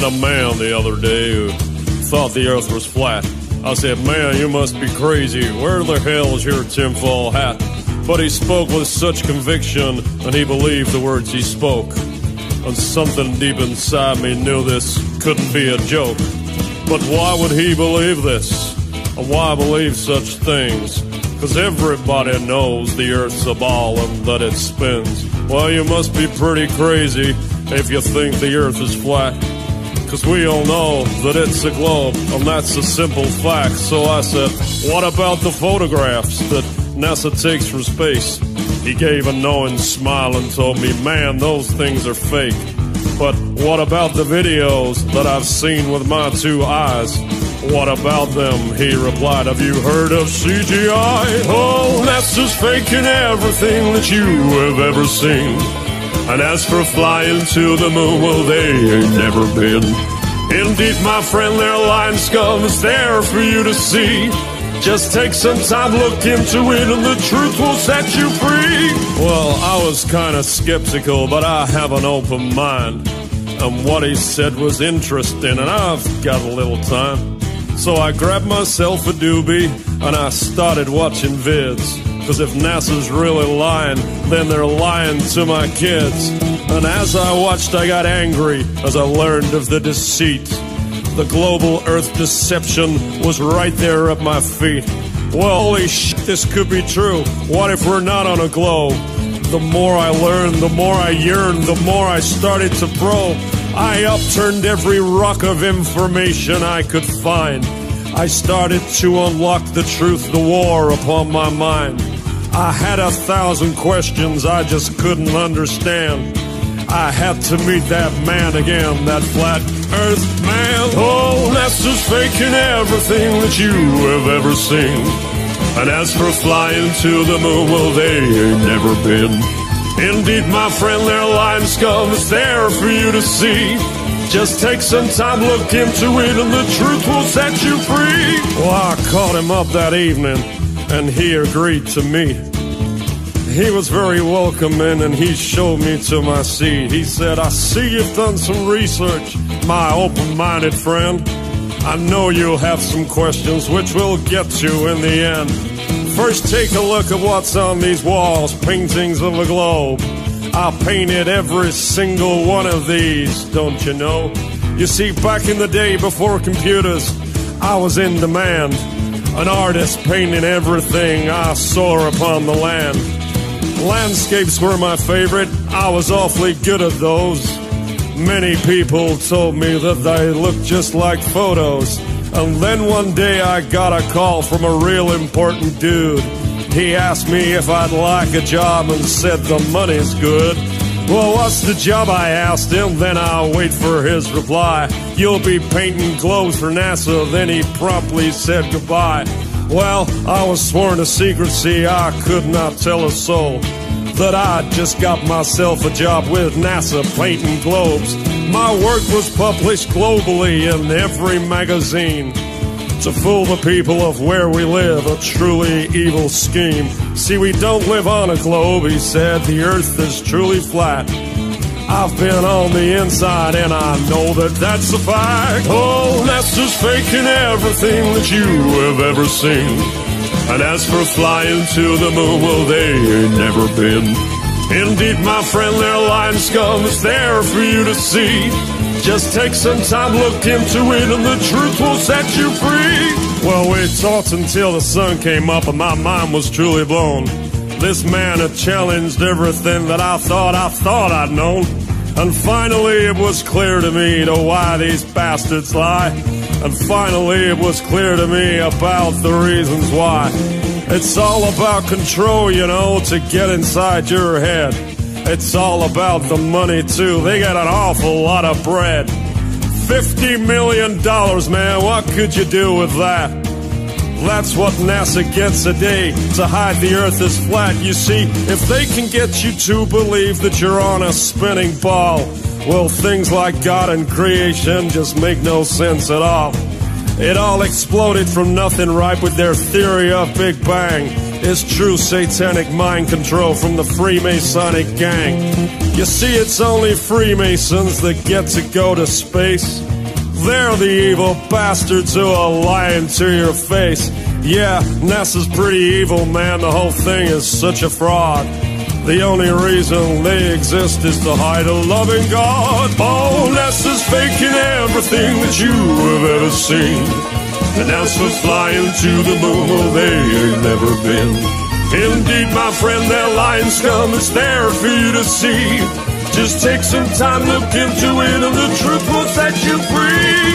met a man the other day who thought the earth was flat. I said, man, you must be crazy. Where the hell's your tinfoil hat? But he spoke with such conviction, and he believed the words he spoke. And something deep inside me knew this couldn't be a joke. But why would he believe this? And why believe such things? Because everybody knows the earth's a ball and that it spins. Well, you must be pretty crazy if you think the earth is flat. Because we all know that it's a globe, and that's a simple fact. So I said, what about the photographs that NASA takes from space? He gave a knowing smile and told me, man, those things are fake. But what about the videos that I've seen with my two eyes? What about them? He replied, have you heard of CGI? Oh, NASA's faking everything that you have ever seen. And as for flying to the moon, well, they ain't never been. Indeed, my friend, their lying scum is there for you to see. Just take some time, look into it, and the truth will set you free. Well, I was kind of skeptical, but I have an open mind. And what he said was interesting, and I've got a little time. So I grabbed myself a doobie, and I started watching vids. Because if NASA's really lying, then they're lying to my kids. And as I watched, I got angry as I learned of the deceit. The global earth deception was right there at my feet. Well, holy shit, this could be true. What if we're not on a globe? The more I learned, the more I yearned, the more I started to probe. I upturned every rock of information I could find. I started to unlock the truth, the war upon my mind. I had 1,000 questions I just couldn't understand. I had to meet that man again, that flat earth man. Oh, NASA's faking everything that you have ever seen. And as for flying to the moon, well, they ain't never been. Indeed, my friend, their lying scum is there for you to see. Just take some time, look into it, and the truth will set you free. Well, I caught him up that evening, and he agreed to meet. He was very welcoming, and he showed me to my seat. He said, I see you've done some research, my open-minded friend. I know you'll have some questions, which we'll get to in the end. First, take a look at what's on these walls, paintings of a globe. I painted every single one of these, don't you know? You see, back in the day before computers, I was in demand. An artist painting everything I saw upon the land. Landscapes were my favorite, I was awfully good at those. Many people told me that they looked just like photos. And then one day I got a call from a real important dude. He asked me if I'd like a job and said the money's good. Well, what's the job, I asked him, then I'll wait for his reply. You'll be painting globes for NASA, then he promptly said goodbye. Well, I was sworn to secrecy, I could not tell a soul that I just got myself a job with NASA painting globes. My work was published globally in every magazine to fool the people of where we live, a truly evil scheme. See, we don't live on a globe, he said, the earth is truly flat. I've been on the inside and I know that that's a fact. Oh, NASA's faking everything that you have ever seen. And as for flying to the moon, well, they ain't never been. Indeed, my friend, their lying scum is there for you to see. Just take some time, look into it, and the truth will set you free. Well, we talked until the sun came up and my mind was truly blown. This man had challenged everything that I thought I'd known. And finally it was clear to me to why these bastards lie. And finally it was clear to me about the reasons why. It's all about control, you know, to get inside your head. It's all about the money too, they got an awful lot of bread. $50 million, man, what could you do with that? That's what NASA gets a day, to hide the earth is flat. You see, if they can get you to believe that you're on a spinning ball, well, things like God and creation just make no sense at all. It all exploded from nothing, right with their theory of Big Bang. It's true satanic mind control from the Freemasonic gang. You see, it's only Freemasons that get to go to space. They're the evil bastards who are lying to your face. Yeah, NASA's pretty evil, man. The whole thing is such a fraud. The only reason they exist is to hide a loving God. Oh, NASA's faking everything that you have ever seen. And NASA's flying to the moon where they ain't never been. Indeed, my friend, their lying scum is there for you to see. Just take some time, look into it, and the truth will set you free.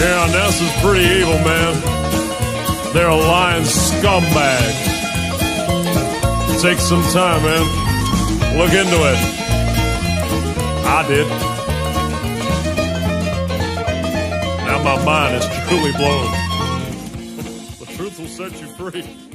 Yeah, NASA's pretty evil, man. They're a lying scumbag. Take some time, man. Look into it. I did. Now my mind is truly blown. The truth will set you free.